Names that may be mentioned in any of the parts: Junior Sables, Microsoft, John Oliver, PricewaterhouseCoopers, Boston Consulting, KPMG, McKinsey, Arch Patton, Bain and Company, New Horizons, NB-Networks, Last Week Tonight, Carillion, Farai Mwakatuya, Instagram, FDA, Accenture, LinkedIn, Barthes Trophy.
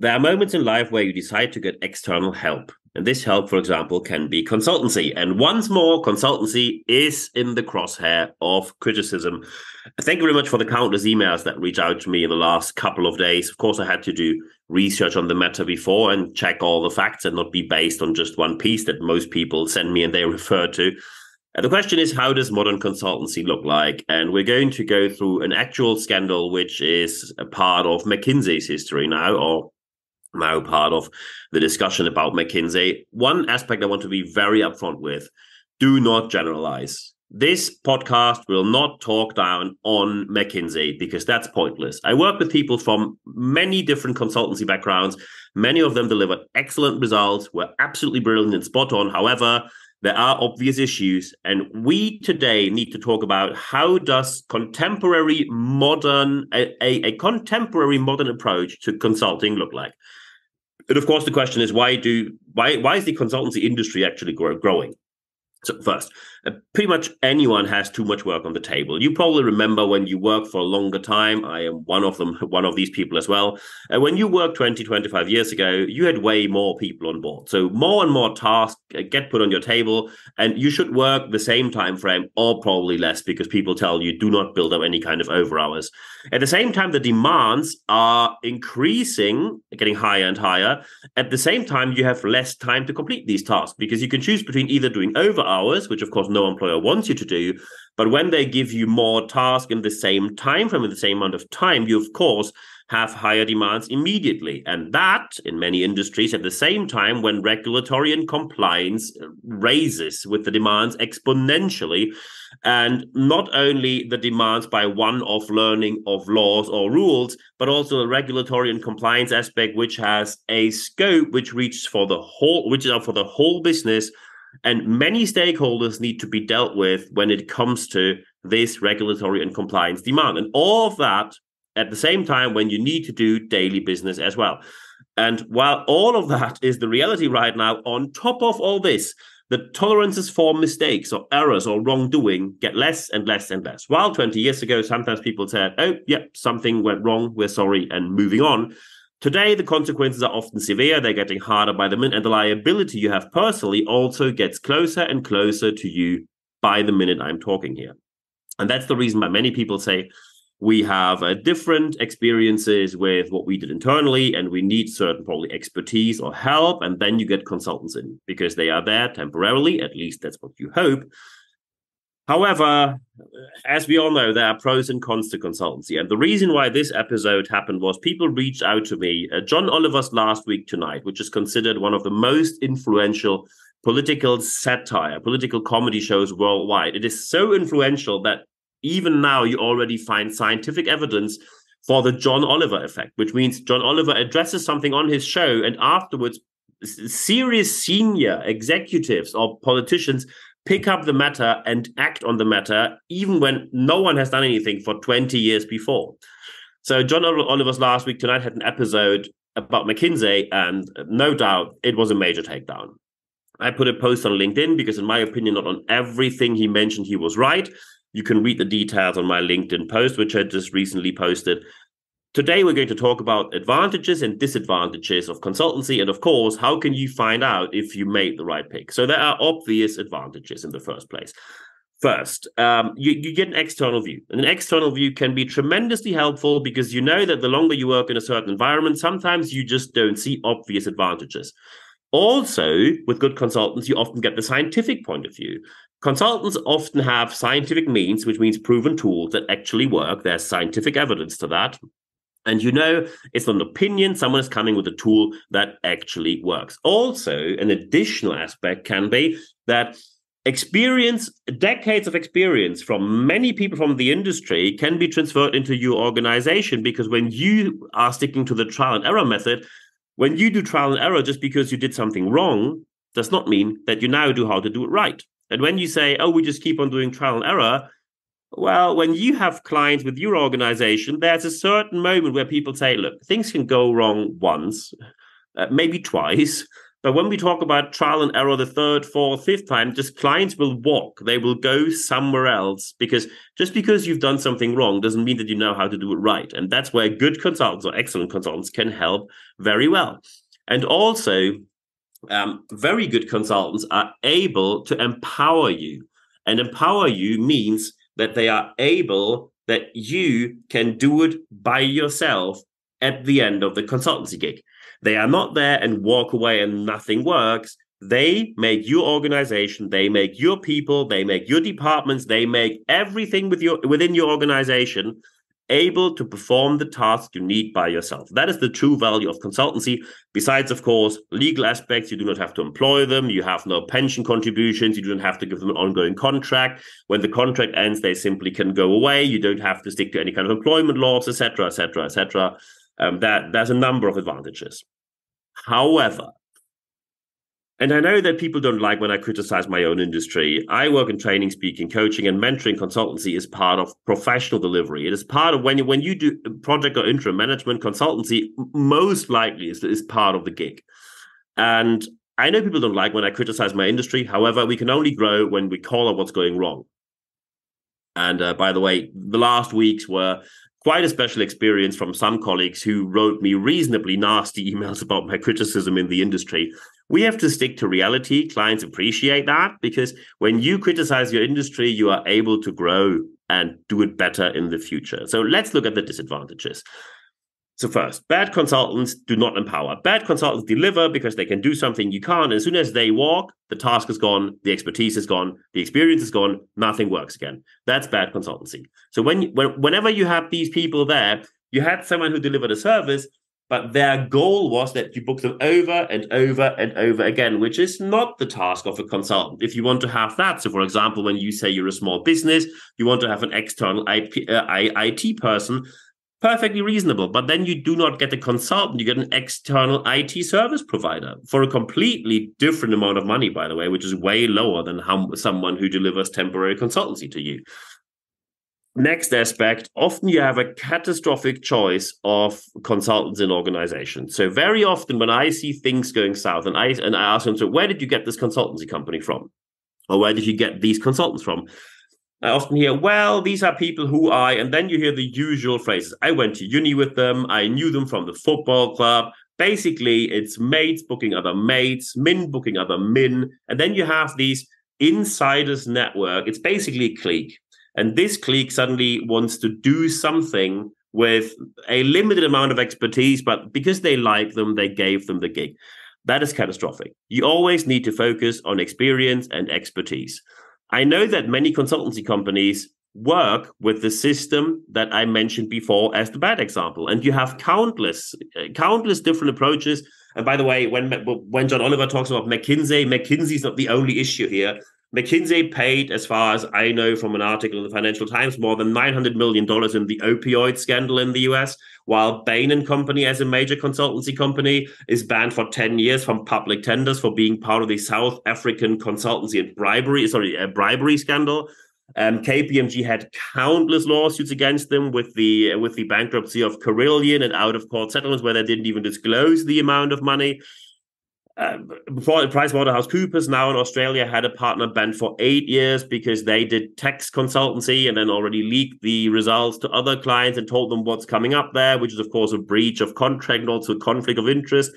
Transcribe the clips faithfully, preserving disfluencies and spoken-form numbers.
There are moments in life where you decide to get external help. And this help, for example, can be consultancy. And once more, consultancy is in the crosshair of criticism. Thank you very much for the countless emails that reached out to me in the last couple of days. Of course, I had to do research on the matter before and check all the facts and not be based on just one piece that most people send me and they refer to. And the question is, how does modern consultancy look like? And we're going to go through an actual scandal, which is a part of McKinsey's history now, or now part of the discussion about McKinsey. One aspect I want to be very upfront with: do not generalize. This podcast will not talk down on McKinsey because that's pointless. I work with people from many different consultancy backgrounds. Many of them delivered excellent results, were absolutely brilliant and spot on. However, there are obvious issues, and we today need to talk about how does contemporary modern, a, a, a contemporary modern approach to consulting look like. And of course, the question is, why do why why is the consultancy industry actually grow, growing? So first, uh, pretty much anyone has too much work on the table. You probably remember when you worked for a longer time. I am one of them, one of these people as well. Uh, when you worked twenty, twenty-five years ago, you had way more people on board. So more and more tasks get put on your table, and you should work the same time frame or probably less because people tell you do not build up any kind of over hours. At the same time, the demands are increasing, getting higher and higher. At the same time, you have less time to complete these tasks because you can choose between either doing over hours, which of course no employer wants you to do, but when they give you more tasks in the same time frame, in the same amount of time, you of course have higher demands immediately. And that, in many industries, at the same time when regulatory and compliance raises with the demands exponentially, and not only the demands by one-off learning of laws or rules, but also the regulatory and compliance aspect, which has a scope which reaches for the whole, which is for the whole business. And many stakeholders need to be dealt with when it comes to this regulatory and compliance demand. And all of that at the same time when you need to do daily business as well. And while all of that is the reality right now, on top of all this, the tolerances for mistakes or errors or wrongdoing get less and less and less. While twenty years ago, sometimes people said, oh, yep, something went wrong, we're sorry, and moving on. Today, the consequences are often severe, they're getting harder by the minute, and the liability you have personally also gets closer and closer to you by the minute I'm talking here. And that's the reason why many people say we have uh, different experiences with what we did internally, and we need certain probably expertise or help, and then you get consultants in because they are there temporarily, at least that's what you hope. However, as we all know, there are pros and cons to consultancy. And the reason why this episode happened was people reached out to me. Uh, John Oliver's Last Week Tonight, which is considered one of the most influential political satire, political comedy shows worldwide. It is so influential that even now you already find scientific evidence for the John Oliver effect, which means John Oliver addresses something on his show and afterwards serious senior executives or politicians pick up the matter and act on the matter, even when no one has done anything for twenty years before. So John Oliver's Last Week Tonight had an episode about McKinsey, and no doubt it was a major takedown. I put a post on LinkedIn because, in my opinion, not on everything he mentioned he was right. You can read the details on my LinkedIn post, which I just recently posted. Today, we're going to talk about advantages and disadvantages of consultancy. And of course, how can you find out if you made the right pick? So there are obvious advantages in the first place. First, um, you, you get an external view. And an external view can be tremendously helpful because you know that the longer you work in a certain environment, sometimes you just don't see obvious advantages. Also, with good consultants, you often get the scientific point of view. Consultants often have scientific means, which means proven tools that actually work. There's scientific evidence to that. And you know, it's not an opinion. Someone is coming with a tool that actually works. Also, an additional aspect can be that experience, decades of experience from many people from the industry can be transferred into your organization because when you are sticking to the trial and error method, when you do trial and error just because you did something wrong does not mean that you now do how to do it right. And when you say, oh, we just keep on doing trial and error, well, when you have clients with your organization, there's a certain moment where people say, look, things can go wrong once, uh, maybe twice, But when we talk about trial and error the third, fourth, fifth time, just clients will walk. They will go somewhere else, because just because you've done something wrong doesn't mean that you know how to do it right. And that's where good consultants or excellent consultants can help very well. And also, um, very good consultants are able to empower you. And empower you means that they are able, that you can do it by yourself at the end of the consultancy gig. They are not there and walk away and nothing works. They make your organization, they make your people, they make your departments, they make everything with your, within your organization able to perform the task you need by yourself. That is the true value of consultancy. Besides, of course, legal aspects, you do not have to employ them. You have no pension contributions. You don't have to give them an ongoing contract. When the contract ends, they simply can go away. You don't have to stick to any kind of employment laws, et cetera, et cetera, et cetera. Um, that, there's a number of advantages. However, and I know that people don't like when I criticize my own industry. I work in training, speaking, coaching, and mentoring. Consultancy is part of professional delivery. It is part of when you, when you do project or interim management, consultancy most likely is, is part of the gig. And I know people don't like when I criticize my industry. However, we can only grow when we call out what's going wrong. And uh, by the way, the last weeks were quite a special experience from some colleagues who wrote me reasonably nasty emails about my criticism in the industry. We have to stick to reality. Clients appreciate that, because when you criticize your industry, you are able to grow and do it better in the future. So let's look at the disadvantages. So first, bad consultants do not empower. Bad consultants deliver because they can do something you can't. As soon as they walk, the task is gone, the expertise is gone, the experience is gone, nothing works again. That's bad consultancy. So when, when whenever you have these people there, you had someone who delivered a service, but their goal was that you book them over and over and over again, which is not the task of a consultant. If you want to have that, so for example, when you say you're a small business, you want to have an external I P, uh, I T person, perfectly reasonable. But then you do not get a consultant, you get an external I T service provider for a completely different amount of money, by the way, which is way lower than how someone who delivers temporary consultancy to you. Next aspect, often you have a catastrophic choice of consultants in organizations. So very often when I see things going south and I and I ask them, so where did you get this consultancy company from? Or where did you get these consultants from? I often hear, well, these are people who I, and then you hear the usual phrases. I went to uni with them. I knew them from the football club. Basically, it's mates booking other mates, min booking other min. And then you have these insiders network. It's basically a clique. And this clique suddenly wants to do something with a limited amount of expertise, but because they like them, they gave them the gig. That is catastrophic. You always need to focus on experience and expertise. I know that many consultancy companies work with the system that I mentioned before as the bad example. And you have countless, countless different approaches. And by the way, when, when John Oliver talks about McKinsey, McKinsey is not the only issue here. McKinsey paid, as far as I know from an article in the Financial Times, more than nine hundred million dollars in the opioid scandal in the U S, while Bain and Company, as a major consultancy company, is banned for ten years from public tenders for being part of the South African consultancy and bribery, sorry, uh, bribery scandal. Um, K P M G had countless lawsuits against them with the, with the bankruptcy of Carillion and out-of-court settlements where they didn't even disclose the amount of money. Uh, before PricewaterhouseCoopers, now in Australia, had a partner banned for eight years because they did tax consultancy and then already leaked the results to other clients and told them what's coming up there, which is, of course, a breach of contract and also a conflict of interest.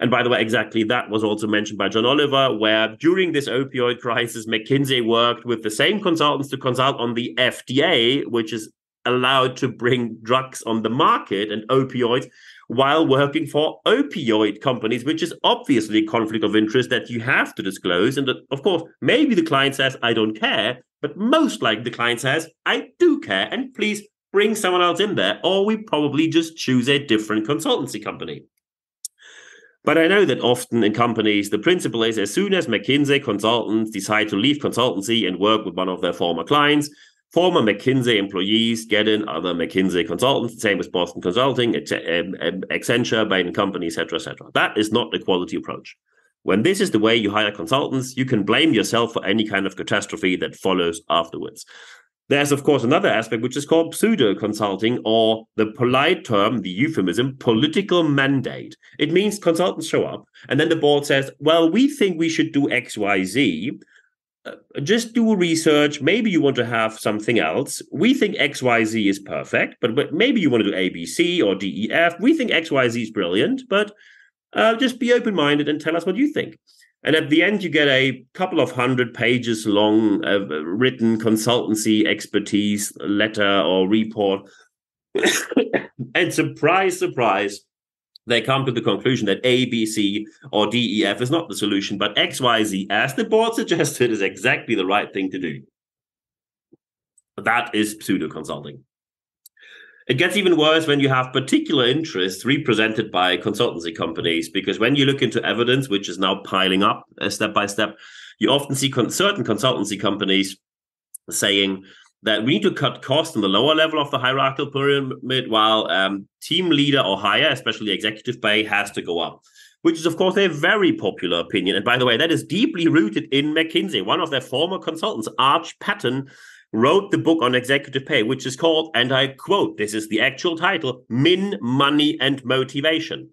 And by the way, exactly that was also mentioned by John Oliver, where during this opioid crisis, McKinsey worked with the same consultants to consult on the F D A, which is allowed to bring drugs on the market and opioids, while working for opioid companies, which is obviously a conflict of interest that you have to disclose. And of course, maybe the client says, I don't care, but most likely the client says, I do care, and please bring someone else in there, or we probably just choose a different consultancy company. But I know that often in companies, the principle is as soon as McKinsey consultants decide to leave consultancy and work with one of their former clients, former McKinsey employees get in other McKinsey consultants, the same as Boston Consulting, Accenture, Bain and Company, et cetera, et cetera. That is not a quality approach. When this is the way you hire consultants, you can blame yourself for any kind of catastrophe that follows afterwards. There's, of course, another aspect, which is called pseudo-consulting, or the polite term, the euphemism, political mandate. It means consultants show up, and then the board says, well, we think we should do X, Y, Z. Uh, just do research. Maybe you want to have something else. We think X, Y, Z is perfect, but, but maybe you want to do A, B, C, or D, E, F. We think X, Y, Z is brilliant, but uh, just be open-minded and tell us what you think. And at the end, you get a couple of hundred pages long uh, written consultancy expertise letter or report. And surprise, surprise, they come to the conclusion that A, B, C, or D, E, F is not the solution, but X, Y, Z, as the board suggested, is exactly the right thing to do. That is pseudo-consulting. It gets even worse when you have particular interests represented by consultancy companies, because when you look into evidence, which is now piling up step by step, you often see con- certain consultancy companies saying that we need to cut costs in the lower level of the hierarchical pyramid, while um, team leader or higher, especially executive pay, has to go up, which is, of course, a very popular opinion. And by the way, that is deeply rooted in McKinsey. One of their former consultants, Arch Patton, wrote the book on executive pay, which is called, and I quote, this is the actual title, Min, Money, and Motivation.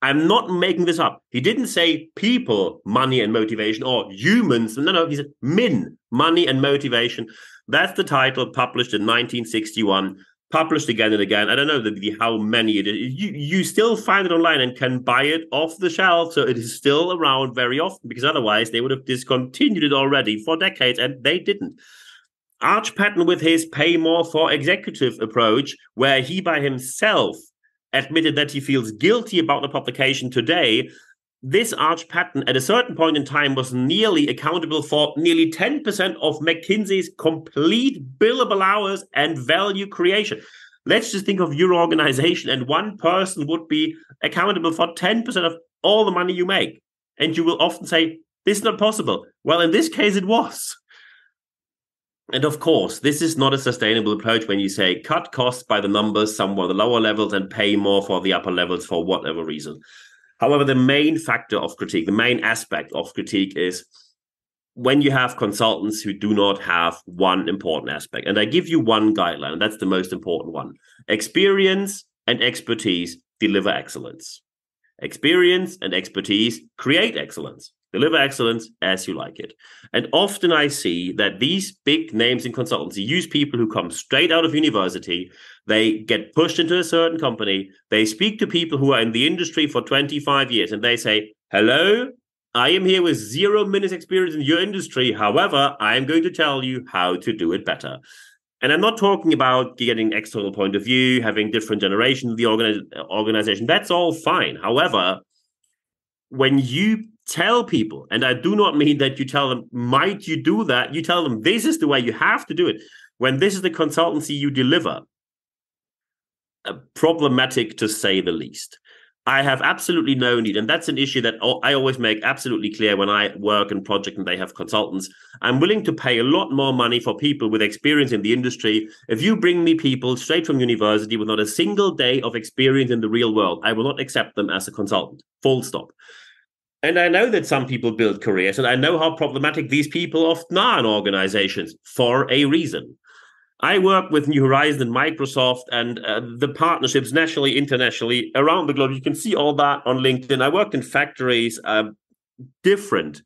I'm not making this up. He didn't say people, money, and motivation, or humans. No, no, he said Min, Money, and Motivation. That's the title, published in nineteen sixty-one, published again and again. I don't know the, the, how many it is. You, you still find it online and can buy it off the shelf, so it is still around very often, because otherwise they would have discontinued it already for decades, and they didn't. Arch Patton, with his pay more for executive approach, where he by himself admitted that he feels guilty about the publication today, this Arch Patton at a certain point in time was nearly accountable for nearly ten percent of McKinsey's complete billable hours and value creation. Let's just think of your organization, and one person would be accountable for ten percent of all the money you make. And you will often say, this is not possible. Well, in this case, it was. And of course, this is not a sustainable approach when you say cut costs by the numbers somewhere, the lower levels, and pay more for the upper levels for whatever reason. However, the main factor of critique, the main aspect of critique, is when you have consultants who do not have one important aspect. And I give you one guideline, and that's the most important one. Experience and expertise deliver excellence. Experience and expertise create excellence. Deliver excellence as you like it. And often I see that these big names in consultancy use people who come straight out of university. They get pushed into a certain company. They speak to people who are in the industry for twenty-five years, and they say, hello, I am here with zero minutes experience in your industry. However, I am going to tell you how to do it better. And I'm not talking about getting external point of view, having different generations of the organi- organization. That's all fine. However, when you tell people, and I do not mean that you tell them, might you do that? You tell them, this is the way you have to do it. When this is the consultancy you deliver, uh, problematic to say the least. I have absolutely no need, and that's an issue that I always make absolutely clear when I work in project and they have consultants. I'm willing to pay a lot more money for people with experience in the industry. If you bring me people straight from university with not a single day of experience in the real world, I will not accept them as a consultant, full stop. And I know that some people build careers, and I know how problematic these people often are in organizations for a reason. I work with New Horizons and Microsoft and uh, the partnerships nationally, internationally, around the globe. You can see all that on LinkedIn. I worked in factories, uh, different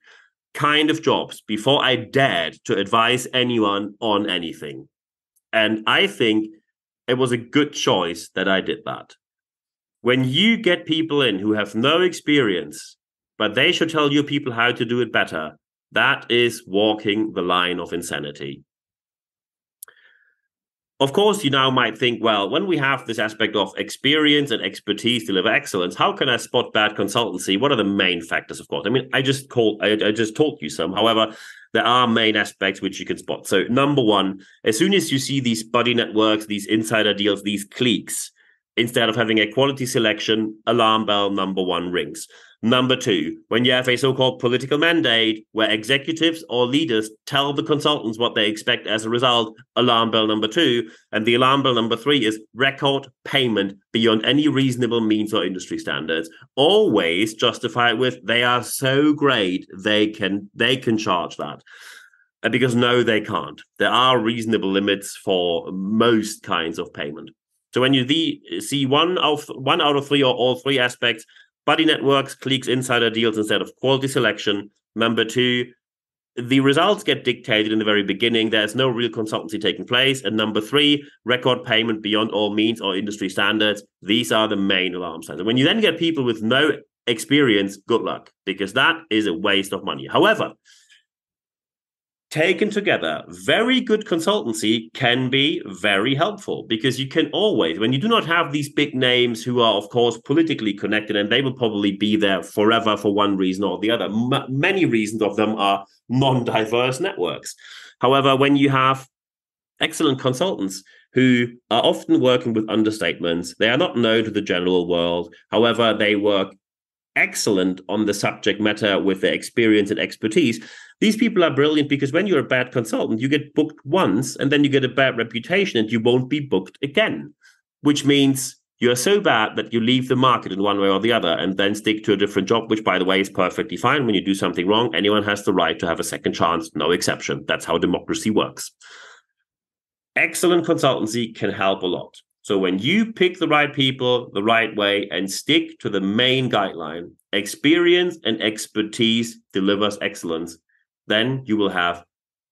kind of jobs, before I dared to advise anyone on anything. And I think it was a good choice that I did that. When you get people in who have no experience, but they should tell your people how to do it better, that is walking the line of insanity. Of course, you now might think, well, when we have this aspect of experience and expertise deliver excellence, how can I spot bad consultancy? What are the main factors, of course? I mean, I just called, I, I just taught you some. However, there are main aspects which you can spot. So number one, as soon as you see these buddy networks, these insider deals, these cliques, instead of having a quality selection, alarm bell number one rings. Number two, when you have a so-called political mandate where executives or leaders tell the consultants what they expect as a result, alarm bell number two. And the alarm bell number three is record payment beyond any reasonable means or industry standards. Always justify it with, they are so great, they can they can charge that. And because no, they can't. There are reasonable limits for most kinds of payment. So when you the, see one out, one out of three or all three aspects, buddy networks, cliques, insider deals instead of quality selection. Number two, the results get dictated in the very beginning. There's no real consultancy taking place. And number three, record payment beyond all means or industry standards. These are the main alarm signs. And when you then get people with no experience, good luck, because that is a waste of money. However, taken together, very good consultancy can be very helpful, because you can always, when you do not have these big names who are, of course, politically connected, and they will probably be there forever for one reason or the other. M- many reasons of them are non-diverse networks. However, when you have excellent consultants who are often working with understatements, they are not known to the general world. However, they work excellent on the subject matter with their experience and expertise. These people are brilliant, because when you're a bad consultant, you get booked once and then you get a bad reputation and you won't be booked again, which means you're so bad that you leave the market in one way or the other and then stick to a different job, which, by the way, is perfectly fine. When you do something wrong, anyone has the right to have a second chance, no exception. That's how democracy works. Excellent consultancy can help a lot. So when you pick the right people the right way and stick to the main guideline, experience and expertise delivers excellence, then you will have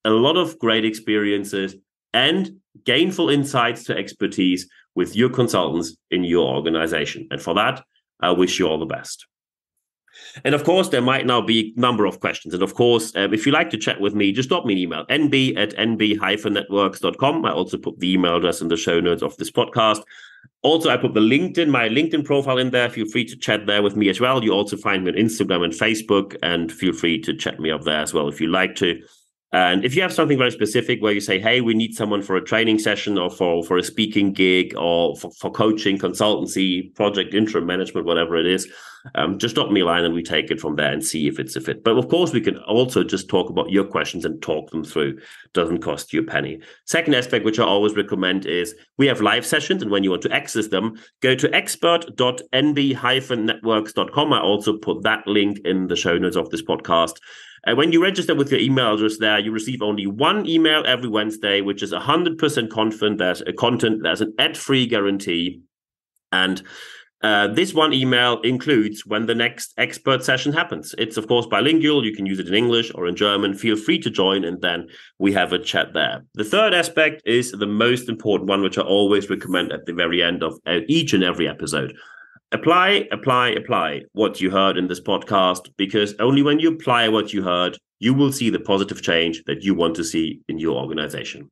a lot of great experiences and gainful insights to expertise with your consultants in your organization. And for that, I wish you all the best. And of course, there might now be a number of questions. And of course, um, if you like to chat with me, just drop me an email, n b at n b dash networks dot com. I also put the email address in the show notes of this podcast. Also, I put the LinkedIn, my LinkedIn profile in there. Feel free to chat there with me as well. You also find me on Instagram and Facebook, and feel free to chat me up there as well if you like to. And if you have something very specific where you say, hey, we need someone for a training session or for, for a speaking gig or for, for coaching, consultancy, project interim management, whatever it is, um, just drop me a line and we take it from there and see if it's a fit. But of course, we can also just talk about your questions and talk them through. Doesn't cost you a penny. Second aspect, which I always recommend, is we have live sessions. And when you want to access them, go to expert dot n b dash networks dot com. I also put that link in the show notes of this podcast. And when you register with your email address there, you receive only one email every Wednesday, which is one hundred percent confident. There's a content, there's an ad-free guarantee. And uh, this one email includes when the next expert session happens. It's, of course, bilingual. You can use it in English or in German. Feel free to join, and then we have a chat there. The third aspect is the most important one, which I always recommend at the very end of each and every episode. Apply, apply, apply what you heard in this podcast, because only when you apply what you heard, you will see the positive change that you want to see in your organization.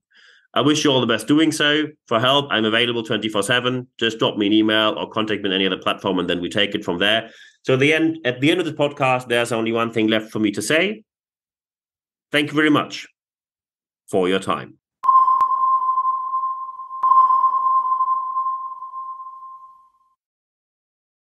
I wish you all the best doing so. For help, I'm available twenty-four seven. Just drop me an email or contact me on any other platform, and then we take it from there. So at the end, at the end of the podcast, there's only one thing left for me to say. Thank you very much for your time.